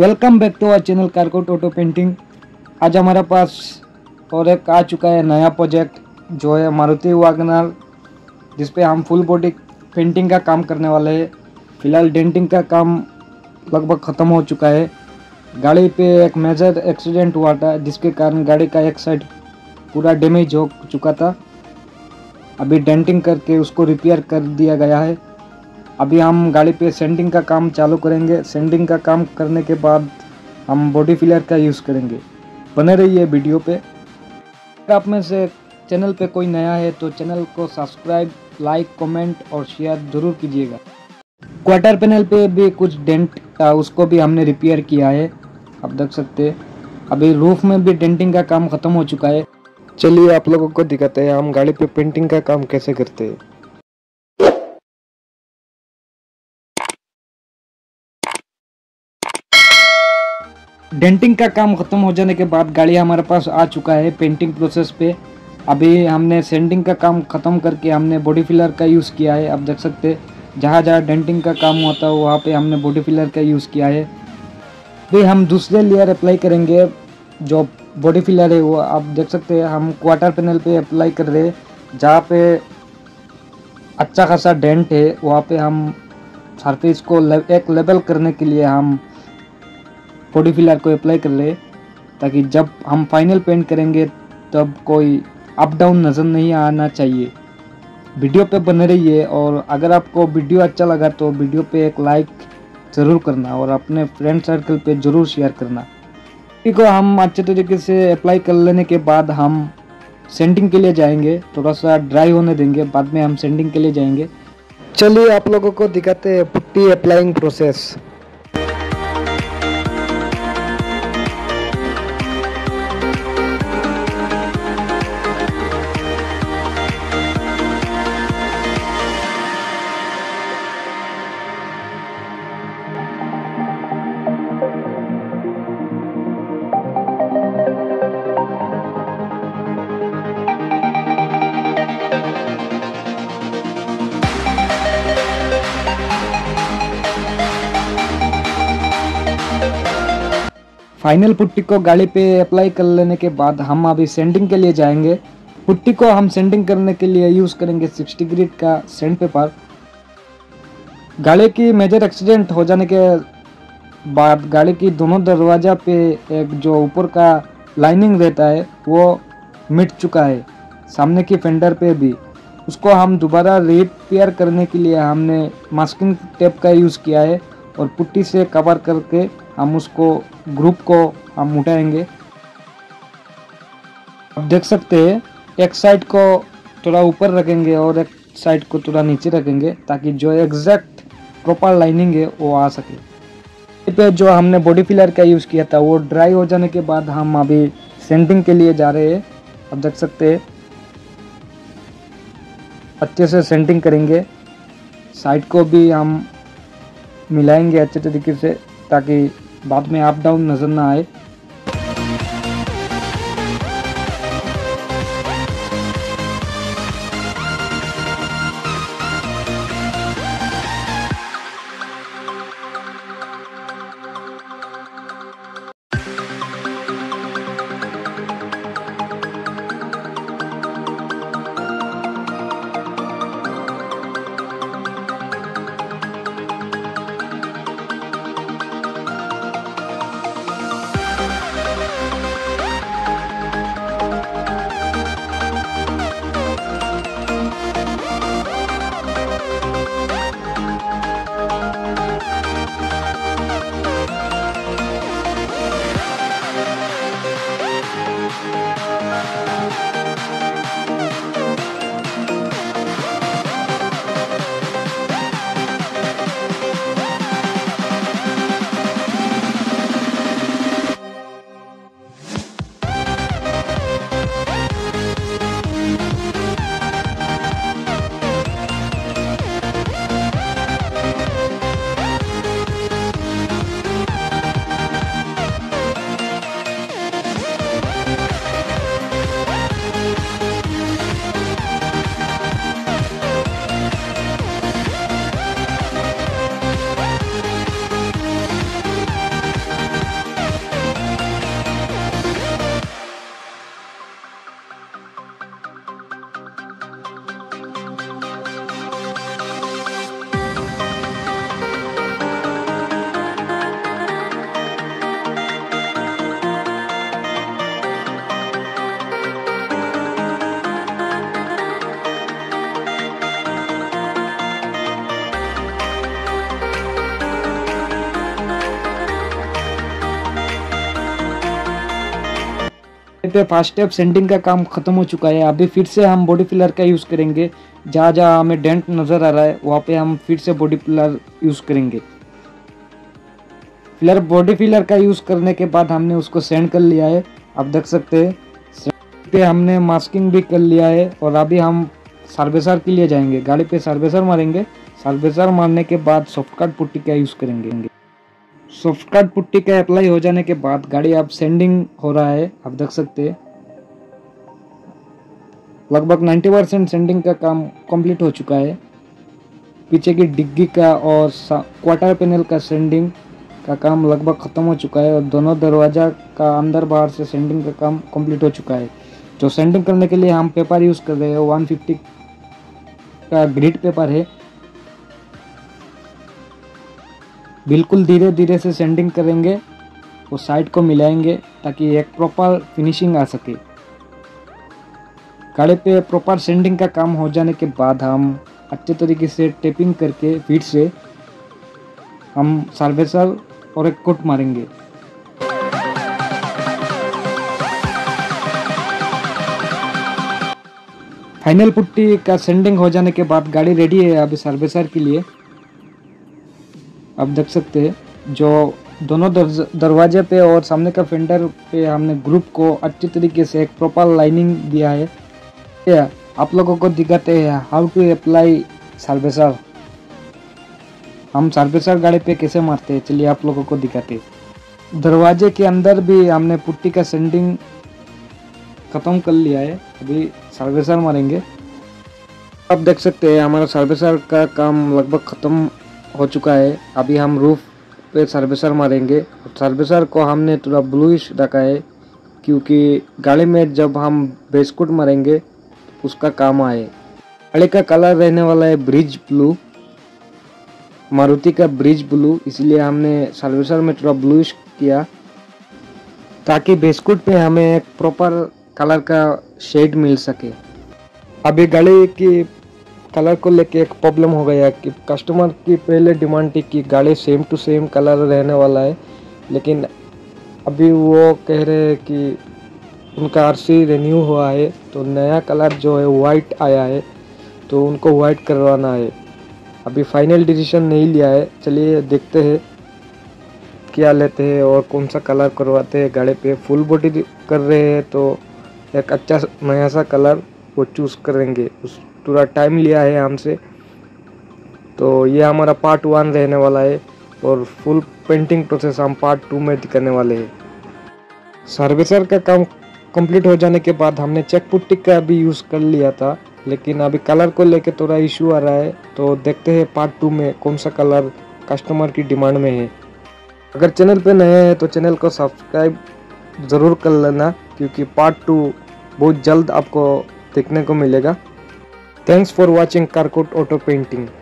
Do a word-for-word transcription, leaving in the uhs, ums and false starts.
Welcome back to our channel car coat auto painting. आज हमारे पास और एक आ चुका है नया प्रोजेक्ट जो है मारुति वागनआर, जिस पे हम फुल बॉडी पेंटिंग का काम करने वाले हैं। फिलहाल डेंटिंग का काम लगभग ख़त्म हो चुका है। गाड़ी पे एक मेजर एक्सीडेंट हुआ था, जिसके कारण गाड़ी का एक साइड पूरा डैमेज हो चुका था। अभी डेंटिंग करके उसको रिपेयर कर दिया गया है। अभी हम गाड़ी पे सेंडिंग का काम चालू करेंगे। सेंडिंग का काम करने के बाद हम बॉडी फिलर का यूज़ करेंगे। बने रहिए वीडियो पे। अगर आप में से चैनल पे कोई नया है तो चैनल को सब्सक्राइब, लाइक, कमेंट और शेयर ज़रूर कीजिएगा। क्वार्टर पैनल पे भी कुछ डेंट था, उसको भी हमने रिपेयर किया है, आप देख सकते हैं। अभी रूफ में भी डेंटिंग का काम ख़त्म हो चुका है। चलिए आप लोगों को दिखाते हैं हम गाड़ी पे पेंटिंग का काम कैसे करते हैं। डेंटिंग का काम ख़त्म हो जाने के बाद गाड़ी हमारे पास आ चुका है पेंटिंग प्रोसेस पे। अभी हमने सेंडिंग का काम ख़त्म करके हमने बॉडी फिलर का यूज़ किया है। आप देख सकते जहाँ जहाँ डेंटिंग का काम होता है वहाँ पे हमने बॉडी फिलर का यूज़ किया है। अभी हम दूसरे लेयर अप्लाई करेंगे जो बॉडी फिलर है वो। आप देख सकते हैं हम क्वार्टर पैनल पे अप्लाई कर रहे हैं। जहाँ पे अच्छा खासा डेंट है वहाँ पे हम सरफेस को एक लेवल करने के लिए हम बॉडी फिलर को अप्लाई कर ले, ताकि जब हम फाइनल पेंट करेंगे तब कोई अप डाउन नज़र नहीं आना चाहिए। वीडियो पे बने रहिए और अगर आपको वीडियो अच्छा लगा तो वीडियो पे एक लाइक ज़रूर करना और अपने फ्रेंड सर्कल पे ज़रूर शेयर करना। इसको हम अच्छे तरीके से अप्लाई कर लेने के बाद हम सेंडिंग के लिए जाएंगे। थोड़ा सा ड्राई होने देंगे, बाद में हम सेंडिंग के लिए जाएंगे। चलिए आप लोगों को दिखाते हैं putty applying process. Final putty को गाड़ी पे अप्लाई कर लेने के बाद हम अभी सेंडिंग के लिए जाएंगे। पुट्टी को हम सेंडिंग करने के लिए यूज़ करेंगे सिक्सटी ग्रेड का सेंड पेपर। गाड़ी की मेजर एक्सीडेंट हो जाने के बाद गाड़ी की दोनों दरवाज़ा पे एक जो ऊपर का लाइनिंग रहता है वो मिट चुका है, सामने की फेंडर पे भी। उसको हम दोबारा रिपेयर करने के लिए हमने मास्किंग टेप का यूज़ किया है और पुट्टी से कवर करके हम उसको ग्रुप को हम उठाएंगे। आप देख सकते हैं एक साइड को थोड़ा ऊपर रखेंगे और एक साइड को थोड़ा नीचे रखेंगे, ताकि जो एग्जैक्ट प्रॉपर लाइनिंग है वो आ सके। पे जो हमने बॉडी फिलर का यूज़ किया था वो ड्राई हो जाने के बाद हम अभी सेंडिंग के लिए जा रहे हैं। आप देख सकते हैं अच्छे से सेंडिंग करेंगे। साइड को भी हम मिलाएंगे अच्छे तरीके से, ताकि बाद में अप डाउन नज़र ना आए। तो फर्स्ट स्टेप सेंडिंग का काम खत्म हो चुका है। अभी फिर से हम बॉडी फिलर का यूज़ करेंगे, जहाँ जहाँ हमें डेंट नज़र आ रहा है वहाँ पे हम फिर से बॉडी फिलर यूज़ करेंगे। फिलर बॉडी फिलर का यूज़ करने के बाद हमने उसको सेंड कर लिया है, आप देख सकते हैं। सेंड पे हमने मास्किंग भी कर लिया है और अभी हम सर्विसर के लिए जाएंगे, गाड़ी पे सर्विसर मारेंगे। सर्विसर मारने के बाद सॉफ्ट कार्ड पुट्टी का यूज़ करेंगे। सॉफ्ट कार्ड पुट्टी का अप्लाई हो जाने के बाद गाड़ी अब सेंडिंग हो रहा है, आप देख सकते हैं। लगभग नब्बे परसेंट सेंडिंग का काम कंप्लीट हो चुका है। पीछे की डिग्गी का और क्वार्टर पैनल का सेंडिंग का काम लगभग ख़त्म हो चुका है और दोनों दरवाज़ा का अंदर बाहर से सेंडिंग का काम कंप्लीट हो चुका है। जो सेंडिंग करने के लिए हम पेपर यूज़ कर रहे हैं एक सौ पचास का ग्रिड पेपर है। बिल्कुल धीरे धीरे से सेंडिंग करेंगे और साइड को मिलाएंगे ताकि एक प्रॉपर फिनिशिंग आ सके। गाड़ी पे प्रॉपर सेंडिंग का काम हो जाने के बाद हम अच्छे तरीके से टेपिंग करके फिर से हम सर्वेसर और एक कोट मारेंगे। फाइनल पुट्टी का सेंडिंग हो जाने के बाद गाड़ी रेडी है अभी सर्वेसर के लिए, आप देख सकते हैं। जो दोनों दरवाजे पे और सामने का फेंडर पे हमने ग्रुप को अच्छे तरीके से एक प्रॉपर लाइनिंग दिया है। आप लोगों को दिखाते हैं हाउ टू अप्लाई सर्विसर, हम सर्विसर गाड़ी पे कैसे मारते हैं, चलिए आप लोगों को दिखाते हैं। दरवाजे के अंदर भी हमने पुट्टी का सेंडिंग ख़त्म कर लिया है, अभी सर्विसर मारेंगे। आप देख सकते हैं हमारा सर्विसर का काम लगभग ख़त्म हो चुका है। अभी हम रूफ पे सर्विसर मारेंगे। सर्विसर को हमने थोड़ा ब्लूइश रखा है क्योंकि गाड़ी में जब हम बेस कोट मारेंगे उसका काम आए। गाड़ी का कलर रहने वाला है ब्रिज ब्लू, मारुति का ब्रिज ब्लू, इसलिए हमने सर्विसर में थोड़ा ब्लूइश किया ताकि बेस कोट पे हमें एक प्रॉपर कलर का शेड मिल सके। अभी गाड़ी की कलर को लेके एक प्रॉब्लम हो गया कि कस्टमर की पहले डिमांड थी कि गाड़ी सेम टू सेम कलर रहने वाला है, लेकिन अभी वो कह रहे हैं कि उनका आरसी रिन्यू हुआ है तो नया कलर जो है वाइट आया है, तो उनको वाइट करवाना है। अभी फाइनल डिसीजन नहीं लिया है, चलिए देखते हैं क्या लेते हैं और कौन सा कलर करवाते हैं। गाड़ी पे फुल बॉडी कर रहे हैं तो एक अच्छा नया सा कलर वो चूज़ करेंगे, उस पूरा टाइम लिया है हमसे। तो ये हमारा पार्ट वन रहने वाला है और फुल पेंटिंग प्रोसेस हम पार्ट टू में दिखाने वाले हैं। सर्विसर का काम कंप्लीट हो जाने के बाद हमने चेक पुट्टी का भी यूज़ कर लिया था, लेकिन अभी कलर को लेके थोड़ा इशू आ रहा है, तो देखते हैं पार्ट टू में कौन सा कलर कस्टमर की डिमांड में है। अगर चैनल पे नए हैं तो चैनल को सब्सक्राइब ज़रूर कर लेना क्योंकि पार्ट टू बहुत जल्द आपको देखने को मिलेगा। Thanks for watching Car Coat Auto Painting.